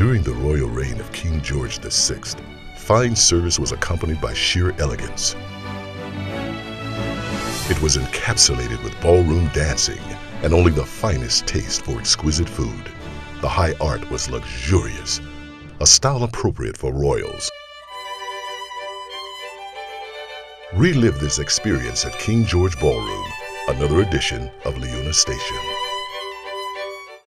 During the royal reign of King George VI, fine service was accompanied by sheer elegance. It was encapsulated with ballroom dancing and only the finest taste for exquisite food. The high art was luxurious, a style appropriate for royals. Relive this experience at King George Ballroom, another edition of Liuna Station.